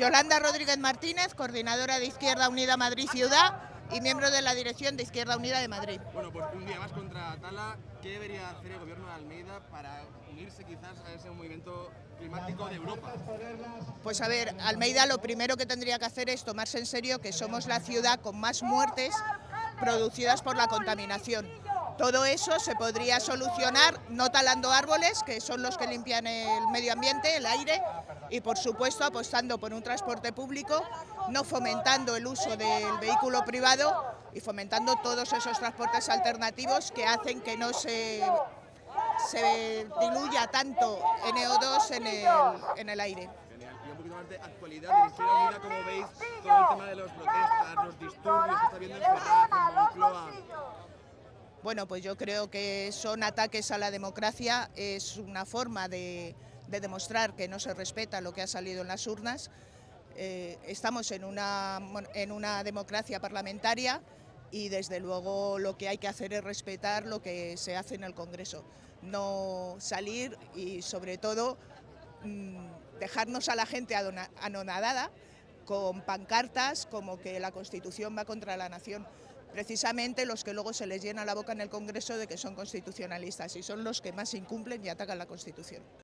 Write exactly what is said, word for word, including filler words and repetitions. Yolanda Rodríguez Martínez, coordinadora de Izquierda Unida Madrid Ciudad y miembro de la dirección de Izquierda Unida de Madrid. Bueno, pues un día más contra Atala. ¿Qué debería hacer el gobierno de Almeida para unirse quizás a ese movimiento climático de Europa? Pues a ver, Almeida lo primero que tendría que hacer es tomarse en serio que somos la ciudad con más muertes producidas por la contaminación. Todo eso se podría solucionar no talando árboles, que son los que limpian el medio ambiente, el aire, y por supuesto apostando por un transporte público, no fomentando el uso del vehículo privado y fomentando todos esos transportes alternativos que hacen que no se, se diluya tanto N O dos en el, en el aire. Y un poquito más de actualidad de Izquierda Unida, como veis, todo el tema de las protestas, los disturbios que está viendo en Moncloa. Bueno, pues yo creo que son ataques a la democracia, es una forma de, de demostrar que no se respeta lo que ha salido en las urnas. Eh, estamos en una, en una democracia parlamentaria y desde luego lo que hay que hacer es respetar lo que se hace en el Congreso, no salir y sobre todo mmm, dejarnos a la gente anonadada con pancartas como que la Constitución va contra la nación. Precisamente los que luego se les llena la boca en el Congreso de que son constitucionalistas y son los que más incumplen y atacan la Constitución.